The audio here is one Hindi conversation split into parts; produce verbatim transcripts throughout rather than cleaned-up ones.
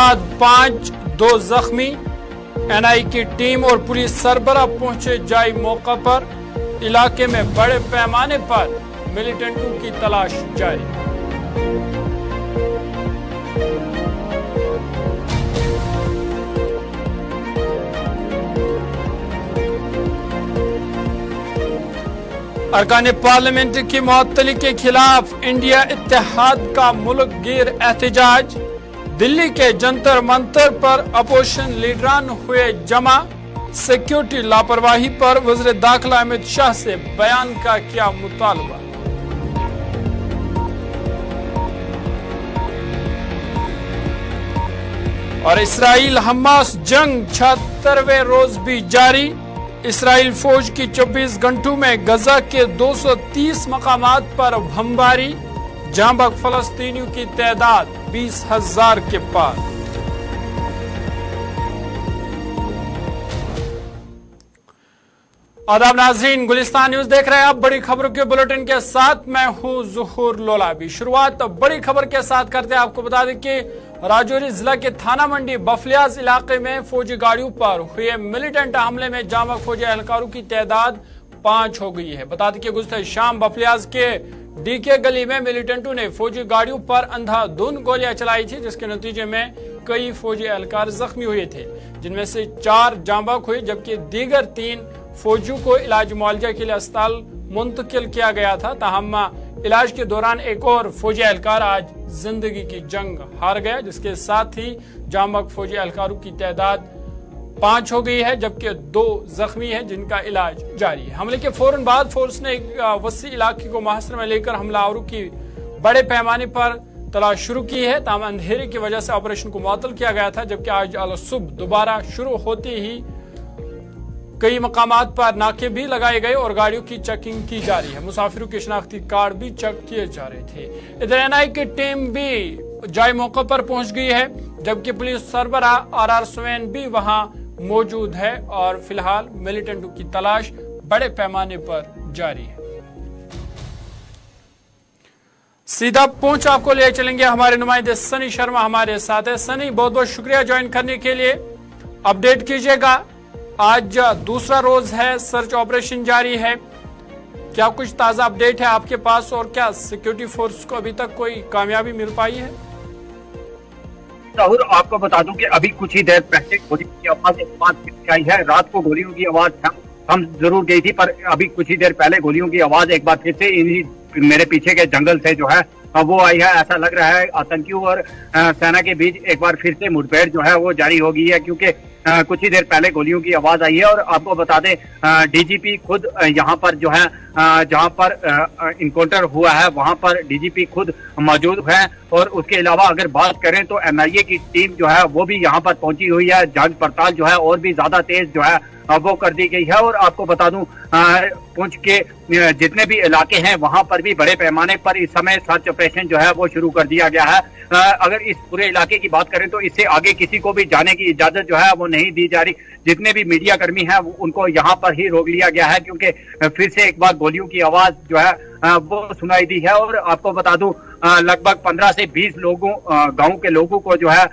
पांच दो जख्मी। एन आई ए की टीम और पुलिस सरबरा पहुंचे जाई मौका पर। इलाके में बड़े पैमाने पर मिलिटेंटों की तलाश जारी। अरकान पार्लियामेंट की मुअत्तली के खिलाफ इंडिया इत्तेहाद का मुल्क गिर एहतजाज। दिल्ली के जंतर मंतर पर अपोजिशन लीडरान हुए जमा। सिक्योरिटी लापरवाही पर वज़ीर दाखिला अमित शाह से बयान का किया मुतालबा। और इसराइल हमास जंग छिहत्तरवें रोज भी जारी। इसराइल फौज की चौबीस घंटों में गजा के दो सौ तीस मकामात पर बमबारी। जांबाग फलस्तीनियों की तादाद बीस हजार के पार। आदाब नाज़रीन, गुलिस्तान न्यूज देख रहे हैं आप। बड़ी खबरों के बुलेटिन के साथ मैं हूं ज़ुहूर लोला। भी शुरुआत बड़ी खबर के साथ करते हैं। आपको बता दें कि राजौरी जिला के थाना मंडी बफलियाज इलाके में फौजी गाड़ियों पर हुए मिलिटेंट हमले में जांबाग फौजी एहलकारों की तादाद पांच हो गई है। बता दें कि गुजते शाम बफलियाज के डीके गली में मिलिटेंटों ने फौजी गाड़ियों पर अंधाधुन गोलियां चलाई थी, जिसके नतीजे में कई फौजी एहलकार जख्मी हुए थे, जिनमें से चार जांबाग हुए जबकि दीगर तीन फौजियों को इलाज मुआवजा के लिए अस्पताल मुंतकिल किया गया था। ताहम इलाज के दौरान एक और फौजी एहलकार आज जिंदगी की जंग हार गया, जिसके साथ ही जांबाग फौजी एहलकारों की तादाद पांच हो गई है जबकि दो जख्मी हैं जिनका इलाज जारी है। हमले के फौरन बाद फोर्स ने वसी इलाके को मुहासरे में लेकर हमलावरों की बड़े पैमाने पर तलाश शुरू की है। तमाम अंधेरे की वजह से ऑपरेशन को मुअत्तल किया गया था जबकि आज अलसुब दोबारा शुरू होते ही कई मकामात पर नाके भी लगाए गए और गाड़ियों की चेकिंग की जा रही है। मुसाफिरों के शनाख्ती कार्ड भी चेक किए जा रहे थे। इधर एन आई ए की टीम भी जाए मौके पर पहुंच गई है जबकि पुलिस सरबरा आर आर सोन भी वहां मौजूद है और फिलहाल मिलिटेंटों की तलाश बड़े पैमाने पर जारी है। सीधा पूंछ आपको ले चलेंगे, हमारे नुमाइंदे सनी शर्मा हमारे साथ है। सनी, बहुत बहुत शुक्रिया ज्वाइन करने के लिए। अपडेट कीजिएगा, आज दूसरा रोज है, सर्च ऑपरेशन जारी है, क्या कुछ ताजा अपडेट है आपके पास और क्या सिक्योरिटी फोर्स को अभी तक कोई कामयाबी मिल पाई है? राहुल, आपको बता दूं कि अभी कुछ ही देर पहले गोलियों की आवाज एक बार फिर आई है। रात को गोलियों की आवाज हम जरूर गई थी पर अभी कुछ ही देर पहले गोलियों की आवाज एक बार फिर से इन्हीं मेरे पीछे के जंगल से जो है वो आई है। ऐसा लग रहा है आतंकियों और सेना के बीच एक बार फिर से मुठभेड़ जो है वो जारी हो गई है क्योंकि कुछ ही देर पहले गोलियों की आवाज आई है। और आपको बता दें डी जी पी खुद यहाँ पर जो है जहाँ पर इनकाउंटर हुआ है वहां पर डी जी पी खुद मौजूद है। और उसके अलावा अगर बात करें तो एन आई ए की टीम जो है वो भी यहाँ पर पहुंची हुई है। जांच पड़ताल जो है और भी ज्यादा तेज जो है वो कर दी गई है। और आपको बता दूं पूंछ के जितने भी इलाके हैं वहां पर भी बड़े पैमाने पर इस समय सर्च ऑपरेशन जो है वो शुरू कर दिया गया है। अगर इस पूरे इलाके की बात करें तो इससे आगे किसी को भी जाने की इजाजत जो है वो नहीं दी जा रही। जितने भी मीडिया कर्मी हैं उनको यहाँ पर ही रोक लिया गया है क्योंकि फिर से एक बार गोलियों की आवाज जो है वो सुनाई दी है। और आपको बता दूं लगभग पंद्रह से बीस लोगों गांव के लोगों को जो है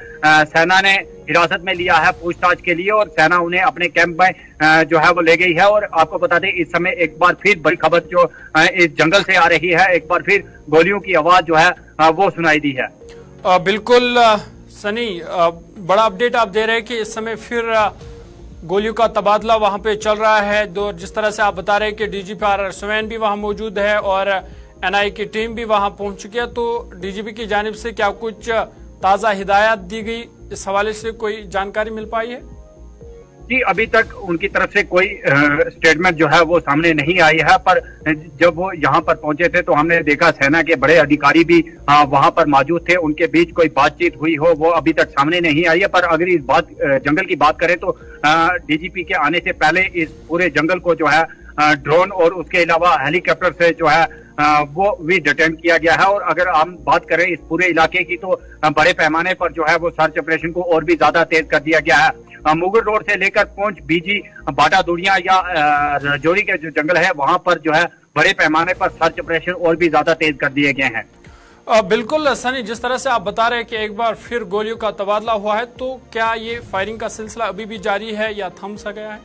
सेना ने हिरासत में लिया है पूछताछ के लिए और सेना उन्हें अपने कैंप में जो है वो ले गई है। और आपको बता दें इस समय एक बार फिर बड़ी खबर जो इस जंगल से आ रही है, एक बार फिर गोलियों की आवाज जो है वो सुनाई दी है। आ, बिल्कुल सनी, आ, बड़ा अपडेट आप दे रहे हैं कि इस समय फिर गोलियों का तबादला वहां पे चल रहा है। दो जिस तरह से आप बता रहे हैं कि D G P R are सोन भी वहां मौजूद है और एन आई ए की टीम भी वहां पहुंच चुकी है, तो डी जी पी की जानिब से क्या कुछ ताजा हिदायत दी गई, इस हवाले से कोई जानकारी मिल पाई है? जी, अभी तक उनकी तरफ से कोई स्टेटमेंट जो है वो सामने नहीं आई है। पर जब वो यहाँ पर पहुंचे थे तो हमने देखा सेना के बड़े अधिकारी भी आ, वहां पर मौजूद थे, उनके बीच कोई बातचीत हुई हो वो अभी तक सामने नहीं आई है। पर अगर इस बात जंगल की बात करें तो डी जी पी के आने से पहले इस पूरे जंगल को जो है ड्रोन और उसके अलावा हेलीकॉप्टर से जो है वो भी डिटेन किया गया है। और अगर हम बात करें इस पूरे इलाके की तो बड़े पैमाने पर जो है वो सर्च ऑपरेशन को और भी ज्यादा तेज कर दिया गया है। मुगल रोड से लेकर पूंछ बीजी बाटा दुड़िया या राजौरी के जो जंगल है वहां पर जो है बड़े पैमाने पर सर्च ऑपरेशन और भी ज्यादा तेज कर दिए गए हैं। बिल्कुल सनी, जिस तरह से आप बता रहे हैं कि एक बार फिर गोलियों का तबादला हुआ है, तो क्या ये फायरिंग का सिलसिला अभी भी जारी है या थम सा गया है?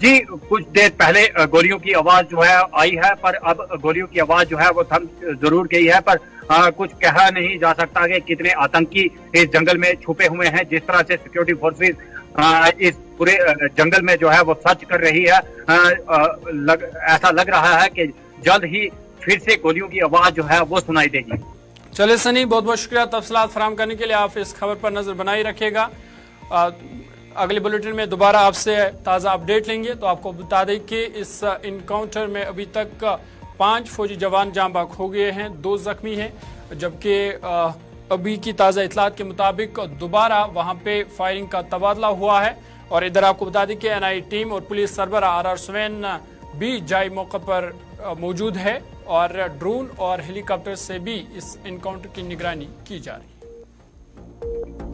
जी, कुछ देर पहले गोलियों की आवाज जो है आई है, पर अब गोलियों की आवाज जो है वो थम जरूर गई है, पर आ, कुछ कहा नहीं जा सकता कि कितने आतंकी इस जंगल में छुपे हुए हैं। जिस तरह से सिक्योरिटी फोर्सेज इस पूरे जंगल में जो है वो सर्च कर रही है, आ, आ, लग, ऐसा लग रहा है कि जल्द ही फिर से गोलियों की आवाज जो है वो सुनाई देगी। चले सनी, बहुत बहुत शुक्रिया तफसीलात फराम करने के लिए। आप इस खबर पर नजर बनाई रखिएगा। अगले बुलेटिन में दोबारा आपसे ताज़ा अपडेट लेंगे। तो आपको बता दें कि इस इनकाउंटर में अभी तक पांच फौजी जवान जांबाज़ हो गए हैं, दो जख्मी हैं, जबकि अभी की ताज़ा इत्तलात के मुताबिक दोबारा वहां पे फायरिंग का तबादला हुआ है। और इधर आपको बता दें कि एनआई टीम और पुलिस सरबरा आर आर सुवैन भी जाय मौके पर मौजूद है और ड्रोन और हेलीकॉप्टर से भी इस इनकाउंटर की निगरानी की जा रही है।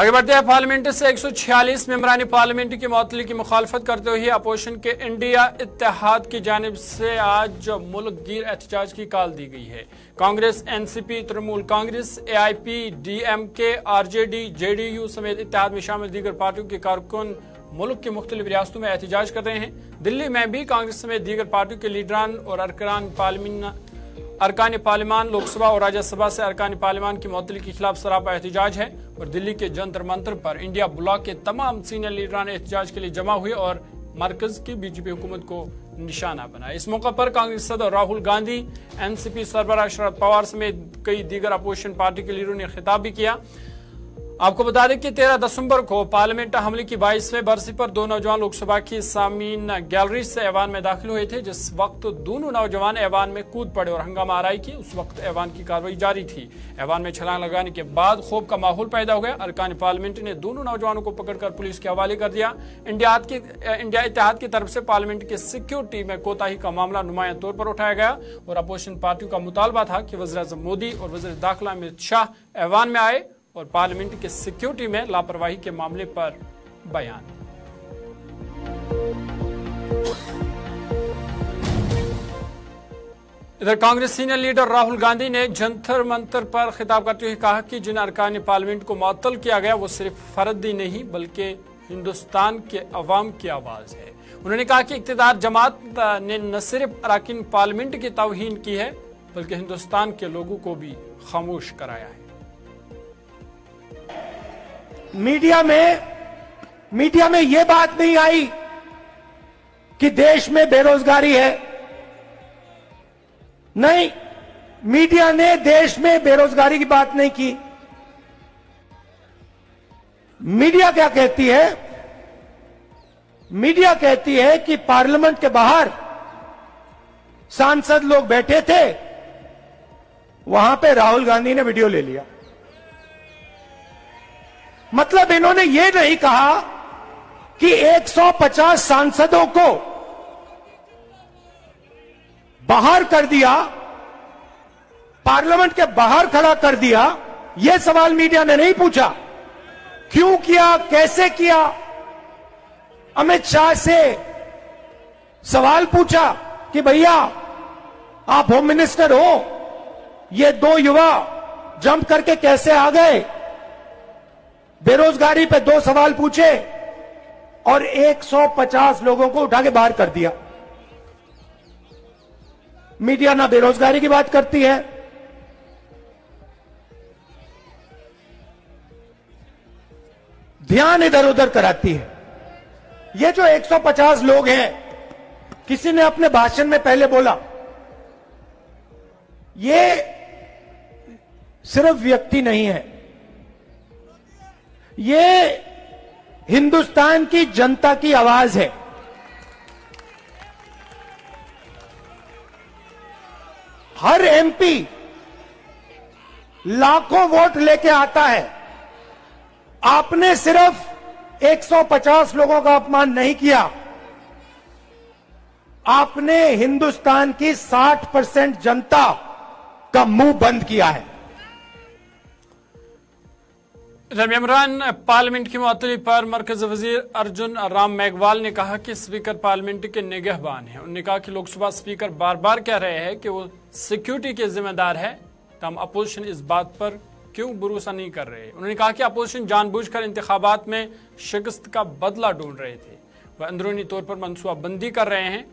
आगे बढ़ते हैं। पार्लियामेंट से एक सौ छियालीस मेंबरानी पार्लियामेंट की मअतली की मुखालफत करते हुए अपोजिशन के इंडिया इत्तेहाद की जानिब से आज मुल्कगीर एहतजाज की कॉल दी गई है। Congress, NCP, Trinamool Congress, AIP, DMK, RJD, JDU समेत इत्तेहाद में शामिल दीगर पार्टियों के कारकुन मुल्क की मुख्तलिफ रियासतों में एहतजाज कर रहे हैं। दिल्ली में भी कांग्रेस समेत दीगर पार्टियों के लीडरान और अरकान अरकान पार्लियामान, लोकसभा और राज्यसभा से अरकान पार्लियामान की मअतली के खिलाफ सरापा एहतजाज है। और दिल्ली के जंतर मंतर पर इंडिया ब्लॉक के तमाम सीनियर लीडरान एहतजाज के लिए जमा हुए और मरकज की बीजेपी हुकूमत को निशाना बनाया। इस मौके पर कांग्रेस सदर राहुल गांधी, एनसीपी सरबराह शरद पवार समेत कई दीगर अपोजिशन पार्टी के लीडरों ने खिताब भी किया। आपको बता दें कि तेरह दिसंबर को पार्लियामेंट हमले की बाईसवें बरसी पर दो नौजवान लोकसभा की सामीन गैलरी से ऐवान में दाखिल हुए थे, जिस वक्त दोनों नौजवान ऐवान में कूद पड़े और हंगामा आराई की। उस वक्त ऐवान की कार्रवाई जारी थी। ऐवान में छलांग लगाने के बाद खौफ का माहौल पैदा हो गया। अरकान पार्लियामेंट ने दोनों नौजवानों को पकड़कर पुलिस के हवाले कर दिया। इंडिया के इंडिया इत्तेहाद की तरफ से पार्लियामेंट की सिक्योरिटी में कोताही का मामला नुमाया तौर पर उठाया गया और अपोजिशन पार्टियों का मुतालबा था कि वज़ीर आज़म मोदी और वज़ीर दाखिला अमित शाह ऐवान में आए और पार्लियामेंट के सिक्योरिटी में लापरवाही के मामले पर बयान। इधर कांग्रेस सीनियर लीडर राहुल गांधी ने जंतर मंतर पर खिताब करते हुए कहा कि जिन अरकान पार्लियामेंट को मुअत्तल किया गया वो सिर्फ फर्द ही नहीं बल्कि हिंदुस्तान के अवाम की आवाज है। उन्होंने कहा कि इख्तिदार जमात ने न सिर्फ अरकान पार्लियामेंट की तौहीन की है बल्कि हिंदुस्तान के लोगों को भी खामोश कराया है। मीडिया में मीडिया में यह बात नहीं आई कि देश में बेरोजगारी है। नहीं, मीडिया ने देश में बेरोजगारी की बात नहीं की। मीडिया क्या कहती है? मीडिया कहती है कि पार्लियामेंट के बाहर सांसद लोग बैठे थे, वहां पे राहुल गांधी ने वीडियो ले लिया। मतलब इन्होंने ये नहीं कहा कि एक सौ पचास सांसदों को बाहर कर दिया, पार्लियामेंट के बाहर खड़ा कर दिया। यह सवाल मीडिया ने नहीं पूछा। क्यों किया, कैसे किया, अमित शाह से सवाल पूछा कि भैया आप होम मिनिस्टर हो, ये दो युवा जंप करके कैसे आ गए? बेरोजगारी पे दो सवाल पूछे और एक सौ पचास लोगों को उठा के बाहर कर दिया। मीडिया ना बेरोजगारी की बात करती है, ध्यान इधर उधर कराती है। ये जो एक सौ पचास लोग हैं, किसी ने अपने भाषण में पहले बोला, ये सिर्फ व्यक्ति नहीं है, ये हिंदुस्तान की जनता की आवाज है। हर एमपी लाखों वोट लेके आता है। आपने सिर्फ एक सौ पचास लोगों का अपमान नहीं किया, आपने हिंदुस्तान की साठ परसेंट जनता का मुंह बंद किया है। दरमियान पार्लियामेंट की मुअत्तली पर मरकज़ी वज़ीर अर्जुन राम मेघवाल ने कहा कि स्पीकर पार्लियामेंट के निगहबान हैं। उन्होंने कहा कि लोकसभा स्पीकर बार बार कह रहे हैं कि वो सिक्योरिटी के जिम्मेदार है, तो हम अपोजिशन इस बात पर क्यों भरोसा नहीं कर रहे। उन्होंने कहा कि अपोजिशन जानबूझकर इंतखाबात में शिकस्त का बदला ढूंढ रहे थे, वह अंदरूनी तौर पर मनसूबाबंदी कर रहे हैं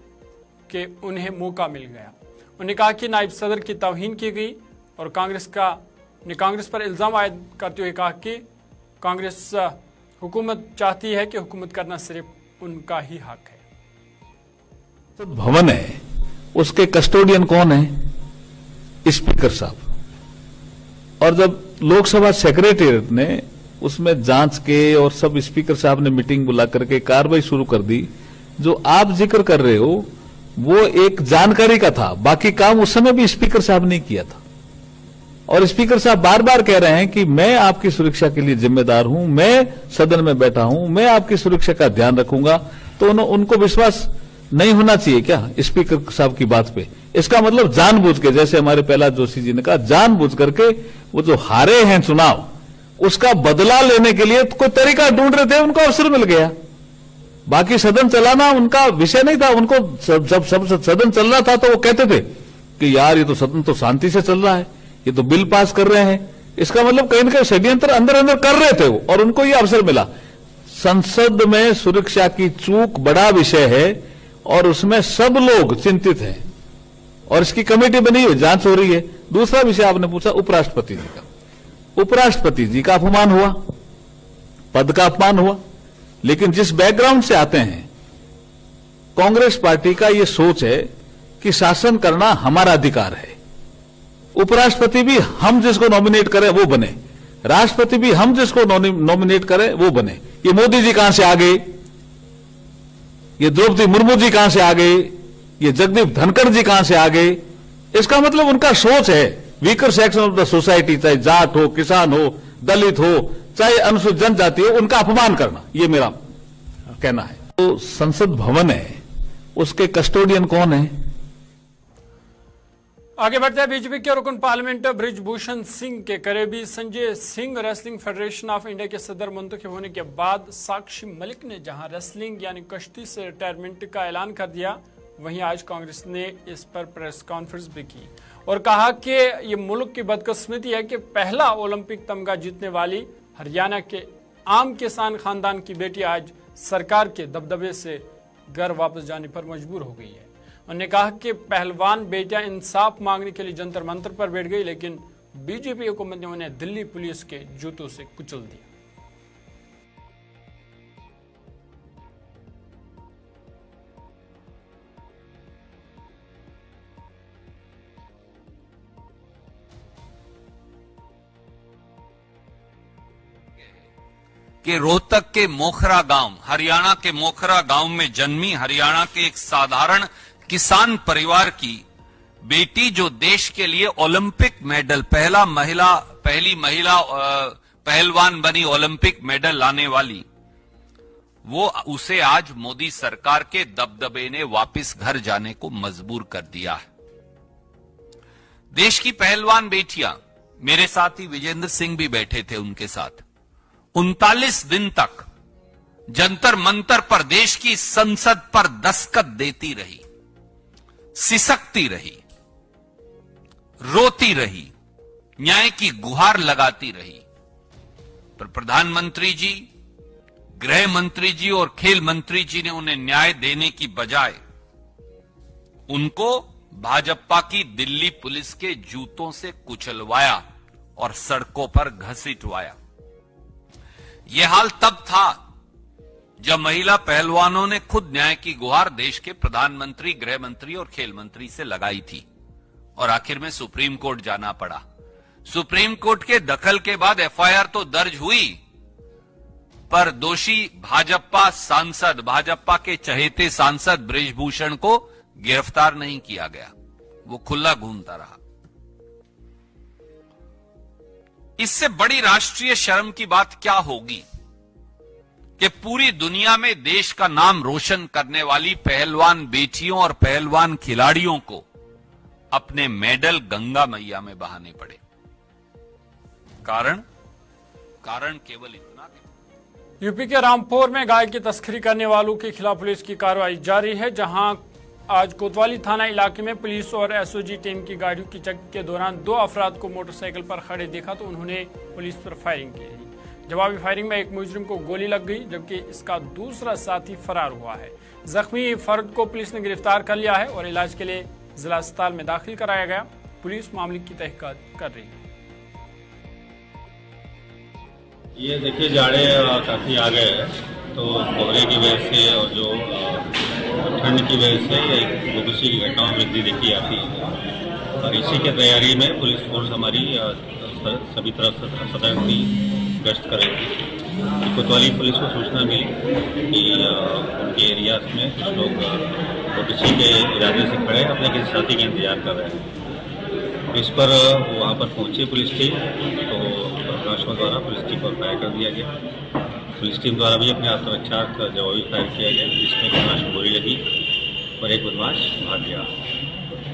कि उन्हें मौका मिल गया। उन्होंने कहा कि नायब सदर की तौहीन की गई और कांग्रेस का ने कांग्रेस पर इल्ज़ाम आयद करते हुए कहा कि कांग्रेस हुकूमत चाहती है कि हुकूमत करना सिर्फ उनका ही हक है। तो भवन है, उसके कस्टोडियन कौन है? स्पीकर साहब। और जब लोकसभा सेक्रेटेरिएट ने उसमें जांच के और सब स्पीकर साहब ने मीटिंग बुला करके कार्रवाई शुरू कर दी, जो आप जिक्र कर रहे हो वो एक जानकारी का था, बाकी काम उस समय भी स्पीकर साहब ने किया था। और स्पीकर साहब बार बार कह रहे हैं कि मैं आपकी सुरक्षा के लिए जिम्मेदार हूं, मैं सदन में बैठा हूं, मैं आपकी सुरक्षा का ध्यान रखूंगा, तो उन, उनको विश्वास नहीं होना चाहिए क्या स्पीकर साहब की बात पे? इसका मतलब जानबूझ के, जैसे हमारे प्रहलाद जोशी जी ने कहा, जानबूझ करके वो जो हारे हैं चुनाव, उसका बदला लेने के लिए कोई तरीका ढूंढ रहे थे, उनको अवसर मिल गया। बाकी सदन चलाना उनका विषय नहीं था। उनको जब सब, सब, सब सदन चल रहा था तो वो कहते थे कि यार ये तो सदन तो शांति से चल रहा है, ये तो बिल पास कर रहे हैं। इसका मतलब कहीं ना कहीं षड्यंत्र अंदर अंदर कर रहे थे वो, और उनको ये अवसर मिला। संसद में सुरक्षा की चूक बड़ा विषय है और उसमें सब लोग चिंतित हैं और इसकी कमेटी बनी हुई, जांच हो रही है। दूसरा विषय आपने पूछा उपराष्ट्रपति जी का। उपराष्ट्रपति जी का अपमान हुआ, पद का अपमान हुआ, लेकिन जिस बैकग्राउंड से आते हैं, कांग्रेस पार्टी का यह सोच है कि शासन करना हमारा अधिकार है। उपराष्ट्रपति भी हम जिसको नॉमिनेट करें वो बने, राष्ट्रपति भी हम जिसको नॉमिनेट करें वो बने। ये मोदी जी कहां से आ गए, ये द्रौपदी मुर्मू जी कहां से आ गए, ये जगदीप धनखड़ जी कहां से आ गए? इसका मतलब उनका सोच है weaker section of the society, चाहे जाट हो, किसान हो, दलित हो, चाहे अनुसूचित जनजाति हो, उनका अपमान करना, ये मेरा कहना है। तो संसद भवन है, उसके कस्टोडियन कौन है? आगे बढ़ते हैं। बीजेपी के रुकन पार्लियामेंट बृजभूषण सिंह के करीबी Sanjay Singh wrestling federation of India के सदर मुंतखब होने के बाद साक्षी मलिक ने जहां रेसलिंग यानी कुश्ती से रिटायरमेंट का ऐलान कर दिया, वहीं आज कांग्रेस ने इस पर प्रेस कॉन्फ्रेंस भी की और कहा कि ये मुल्क की बदकिस्मती है कि पहला ओलंपिक तमगा जीतने वाली हरियाणा के आम किसान खानदान की बेटी आज सरकार के दबदबे से घर वापस जाने पर मजबूर हो गई है। उन्होंने कहा कि पहलवान बेटियां इंसाफ मांगने के लिए जंतर मंतर पर बैठ गई, लेकिन बीजेपी हुकूमत ने उन्हें दिल्ली पुलिस के जूतों से कुचल दिया। कि रोहतक के मोखरा गांव, हरियाणा के मोखरा गांव में जन्मी हरियाणा के एक साधारण किसान परिवार की बेटी, जो देश के लिए ओलंपिक मेडल, पहला महिला पहली महिला पहलवान बनी ओलंपिक मेडल लाने वाली, वो उसे आज मोदी सरकार के दबदबे ने वापस घर जाने को मजबूर कर दिया है। देश की पहलवान बेटियां, मेरे साथ ही विजेंद्र सिंह भी बैठे थे, उनके साथ उनतालीस दिन तक जंतर मंतर पर देश की संसद पर दस्तक देती रही, सिसकती रही, रोती रही, न्याय की गुहार लगाती रही। पर प्रधानमंत्री जी, गृह मंत्री जी और खेल मंत्री जी ने उन्हें न्याय देने की बजाय उनको भाजपा की दिल्ली पुलिस के जूतों से कुचलवाया और सड़कों पर घसीटवाया। यह हाल तब था जब महिला पहलवानों ने खुद न्याय की गुहार देश के प्रधानमंत्री, गृह मंत्री और खेल मंत्री से लगाई थी और आखिर में सुप्रीम कोर्ट जाना पड़ा। सुप्रीम कोर्ट के दखल के बाद एफ आई आर तो दर्ज हुई, पर दोषी भाजपा सांसद, भाजपा के चहेते सांसद बृजभूषण को गिरफ्तार नहीं किया गया, वो खुला घूमता रहा। इससे बड़ी राष्ट्रीय शर्म की बात क्या होगी कि पूरी दुनिया में देश का नाम रोशन करने वाली पहलवान बेटियों और पहलवान खिलाड़ियों को अपने मेडल गंगा मैया में बहाने पड़े। कारण कारण केवल इतना है। यूपी के रामपुर में गाय की तस्करी करने वालों के खिलाफ पुलिस की कार्रवाई जारी है, जहां आज कोतवाली थाना इलाके में पुलिस और एसओजी टीम की गाड़ियों की चेकिंग के दौरान दो अफराद को मोटरसाइकिल पर खड़े देखा तो उन्होंने पुलिस पर फायरिंग की। जवाबी फायरिंग में एक मुजरिम को गोली लग गई, जबकि इसका दूसरा साथी फरार हुआ है। जख्मी फर्द को पुलिस ने गिरफ्तार कर लिया है और इलाज के लिए जिला अस्पताल में दाखिल कराया गया। पुलिस मामले की तहकीकात कर रही है। ये देखिए जाड़े काफी आ गए हैं, तो कोहरे की वजह से और जो ठंड की वजह से मवेशी की घटनाओं में वृद्धि देखी आती है, और इसी की तैयारी में पुलिस फोर्स हमारी सभी तरफ सतर्क थी, गश्त कर रही थी। कोतवाली पुलिस को सूचना मिली कि उनके एरियाज में कुछ लोग मवेशी के इरादे से खड़े अपने किसी साथी का इंतजार कर रहे हैं। इस पर वहाँ पर पहुँची पुलिस टीम, तो बदमाशों द्वारा पुलिस टीम पर फायर कर दिया गया। पुलिस टीम द्वारा भी अपने आत्मरक्षा का जवाबी फायर किया गया, जिसमें बदमाश को गोली लगी और एक बदमाश भाग गया।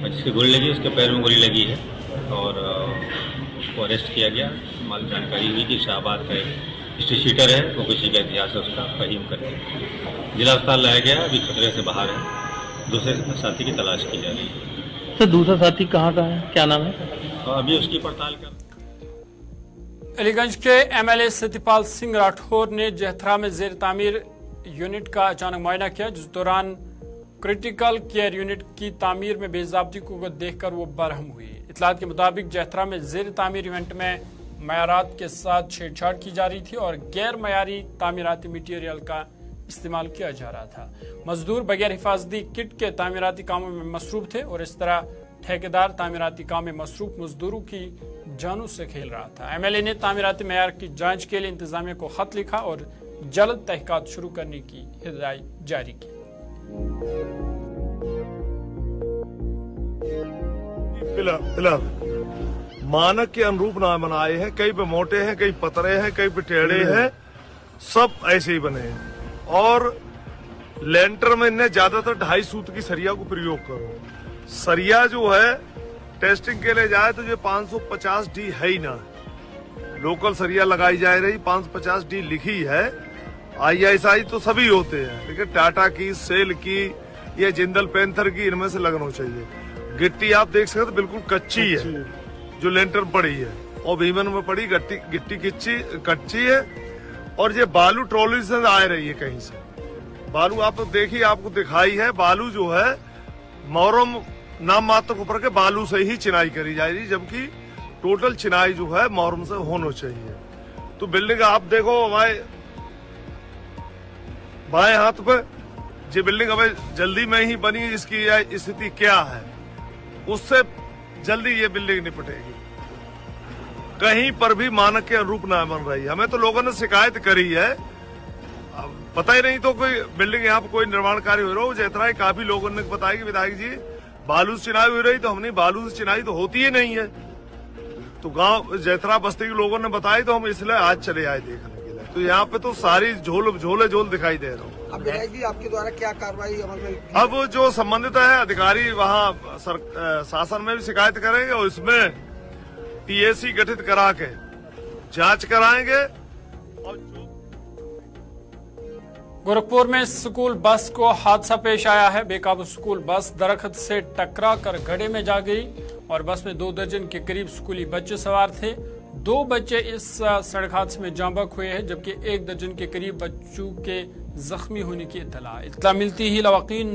जिसकी गोली लगी उसके पैर में गोली लगी है और उसको अरेस्ट किया गया। हमारी जानकारी हुई कि शाहबाद का एक स्ट्रीट शूटर है, वो किसी का इतिहास है उसका, फहीम करके जिला अस्पताल लाया गया, अभी खतरे से बाहर है। दूसरे साथी की तलाश की जा रही है। सर दूसरा साथी कहाँ का है, क्या नाम है? अभी उसकी पड़ताल कर। अलीगंज के एमएलए सत्यपाल सिंह राठौर ने जैथरा में जेर तामीर यूनिट का अचानक मुआयना किया, जिस दौरान क्रिटिकल केयर यूनिट की तामीर में बेजाबती को देखकर वो बरहम हुई। इतलात के मुताबिक जैथरा में जेर तामीर यूनिट में मयारात के साथ छेड़छाड़ की जा रही थी और गैर मयारी तामीराती मटीरियल का इस्तेमाल किया जा रहा था। मजदूर बगैर हिफाजती किट के तामीराती कामों में मसरूफ थे और इस तरह ठेकेदार तामीराती काम में मसरूफ मजदूरों की जानों से खेल रहा था। एमएलए ने तामीराती मेयार की जांच के लिए इंतजामिया को खत लिखा और जल्द तहकीकात शुरू करने की हिदायत जारी की। मानक के अनुरूप ना बनाए हैं, कहीं पे मोटे हैं, कहीं पतरे हैं, कहीं पे टेढ़े हैं, सब ऐसे ही बने हैं। और लेंटर में इन्हें ज्यादातर ढाई सूत की सरिया को प्रयोग करो। सरिया जो है टेस्टिंग के लिए जाए तो ये पाँच सौ पचास डी है ही ना, लोकल सरिया लगाई जा रही पाँच सौ पचास डी लिखी है। आईएसआई तो सभी होते हैं, लेकिन टाटा की, सेल की या जिंदल पैंथर की, इनमें से लगना चाहिए। गिट्टी आप देख सकते बिल्कुल कच्ची है जो लेंटर पड़ी है, और भीमन में पड़ी गट्टी गिट्टी किच्ची कच्ची है। और ये बालू ट्रॉली से आ रही है, कहीं से बालू आप देखिए, आपको दिखाई है बालू जो है मोरम नाम मात्र ऊपर के बालू से ही चिनाई करी जा रही, जबकि टोटल चिनाई जो है मोरम से होना चाहिए। तो बिल्डिंग आप देखो हमारे बाएं हाथ पे ये बिल्डिंग हमें जल्दी में ही बनी है, इसकी स्थिति क्या है उससे जल्दी ये बिल्डिंग निपटेगी। कहीं पर भी मानक के अनुरूप ना बन रही। हमें तो लोगों ने शिकायत करी है, पता ही नहीं तो कोई बिल्डिंग यहाँ पर कोई निर्माण कार्य हो रहा हो। जैतराय काफी लोगों ने बताया कि विधायक जी बालू से चिनाई हो रही, तो हमने बालू से चिनाई तो होती ही नहीं है। तो गांव जैतरा बस्ती के लोगों ने बताया, तो हम इसलिए आज चले आए देखने के लिए। तो यहाँ पे तो सारी झोल झोले झोल दिखाई दे रहा हूँ। अब विधायक जी आपके द्वारा क्या कार्रवाई? अब जो संबंधित है अधिकारी वहाँ शासन में भी शिकायत करेंगे और इसमें टीएसी गठित करा के जाँच कराएंगे। गोरखपुर में स्कूल बस को हादसा पेश आया है। बेकाबू स्कूल बस दरख्त से टकरा कर गड्ढे में जा गई और बस में दो दर्जन के करीब स्कूली बच्चे सवार थे। दो बच्चे इस सड़क हादसे में जांबक हुए हैं, जबकि एक दर्जन के करीब बच्चों के जख्मी होने की इत्तला इत्तला मिलती ही लवाकिन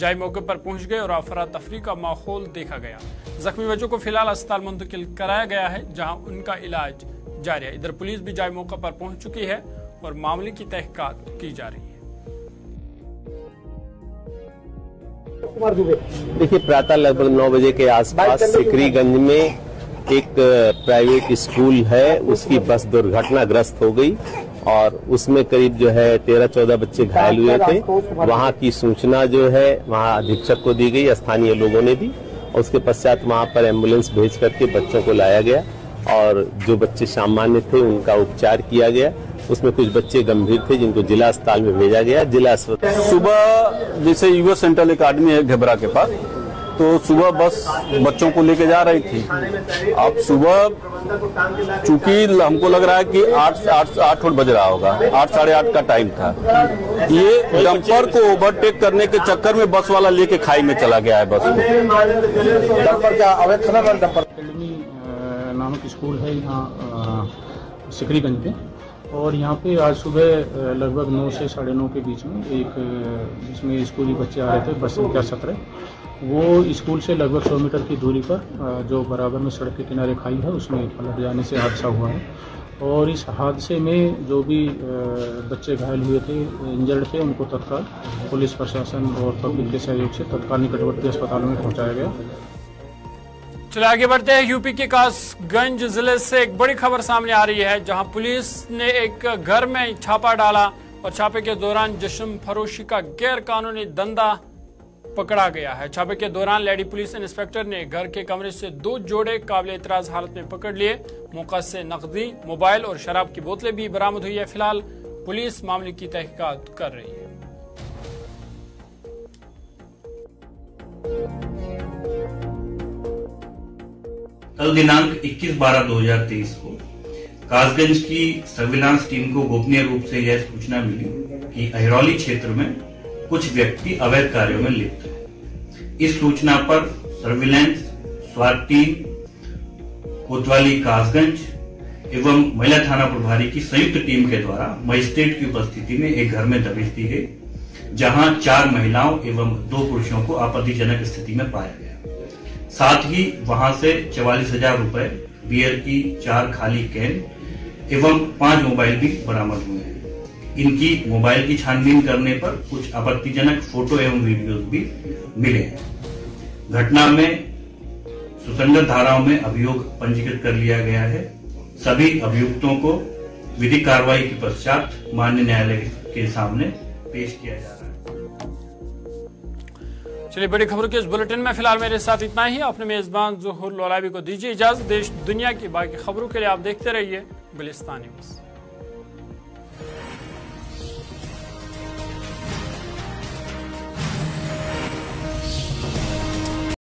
जाए मौके पर पहुंच गए और अफरा तफरी का माहौल देखा गया। जख्मी बच्चों को फिलहाल अस्पताल मुंतकिल कराया गया है, जहाँ उनका इलाज जारी है। इधर पुलिस भी जाए मौके पर पहुंच चुकी है और मामले की तहकीकात की जा रही है। देखिए प्रातः लगभग नौ बजे के आसपास सिकरीगंज में एक प्राइवेट स्कूल है, उसकी बस दुर्घटनाग्रस्त हो गई और उसमें करीब जो है तेरह चौदह बच्चे घायल हुए थे। वहाँ की सूचना जो है वहाँ अधीक्षक को दी गई, स्थानीय लोगों ने दी। उसके पश्चात वहाँ पर एम्बुलेंस भेज करके बच्चों को लाया गया और जो बच्चे सामान्य थे उनका उपचार किया गया। उसमें कुछ बच्चे गंभीर थे जिनको जिला अस्पताल में भेजा गया। जिला अस्पताल सुबह जैसे युवा सेंट्रल अकादमी है घबरा के पास, तो सुबह बस बच्चों को लेके जा रही थी। अब सुबह चूंकि हमको लग रहा है कि आठ आठ आठ बज रहा होगा, आठ साढ़े आठ का टाइम था। ये डंपर को ओवरटेक करने के चक्कर में बस वाला लेके खाई में चला गया है बस को। डंपर क्या अवैध था? डंपर अकेडमी नामक स्कूल है यहाँ सिकरीगंज पे, और यहाँ पे आज सुबह लगभग नौ से साढ़े नौ के बीच में एक जिसमें स्कूली बच्चे आ रहे थे बस संख्या सत्रह, वो स्कूल से लगभग सौ मीटर की दूरी पर जो बराबर में सड़क के किनारे खाई है उसमें पलट जाने से हादसा हुआ है। और इस हादसे में जो भी बच्चे घायल हुए थे, इंजर्ड थे, उनको तत्काल पुलिस प्रशासन और पब्लिक के सहयोग से तत्काल निकटवर्ती अस्पतालों में पहुँचाया गया। चलिए आगे बढ़ते हैं। यूपी के कासगंज जिले से एक बड़ी खबर सामने आ रही है, जहां पुलिस ने एक घर में छापा डाला और छापे के दौरान जश्न फरोशी का गैर कानूनी धंधा पकड़ा गया है। छापे के दौरान लेडी पुलिस इंस्पेक्टर ने घर के कमरे से दो जोड़े काबिल एतराज हालत में पकड़ लिए। मौका से नकदी, मोबाइल और शराब की बोतलें भी बरामद हुई है। फिलहाल पुलिस मामले की तहकीकात कर रही है। कल दिनांक इक्कीस बारह दो हज़ार तेईस को कासगंज की सर्विलांस टीम को गोपनीय रूप से यह सूचना मिली कि अहरौली क्षेत्र में कुछ व्यक्ति अवैध कार्यों में लिप्त हैं। इस सूचना पर सर्विलांस स्वाद टीम कोतवाली कासगंज एवं महिला थाना प्रभारी की संयुक्त टीम के द्वारा मजिस्ट्रेट की उपस्थिति में एक घर में दबिश दी गई, जहाँ चार महिलाओं एवं दो पुरुषों को आपत्तिजनक स्थिति में पाया गया। साथ ही वहां से चवालीस हजार रूपए, बियर की चार खाली कैन एवं पांच मोबाइल भी बरामद हुए हैं। इनकी मोबाइल की छानबीन करने पर कुछ आपत्तिजनक फोटो एवं वीडियोस भी मिले हैं। घटना में सुसंगत धाराओं में अभियोग पंजीकृत कर लिया गया है। सभी अभियुक्तों को विधिक कार्रवाई के पश्चात माननीय न्यायालय के सामने पेश किया जा रहा है। चलिए बड़ी खबरों के इस बुलेटिन में फिलहाल मेरे साथ इतना ही। अपने मेजबान ज़ुहूर लौलावी को दीजिए इजाजत। देश दुनिया की बाकी खबरों के लिए आप देखते रहिए गुलिस्तान न्यूज़।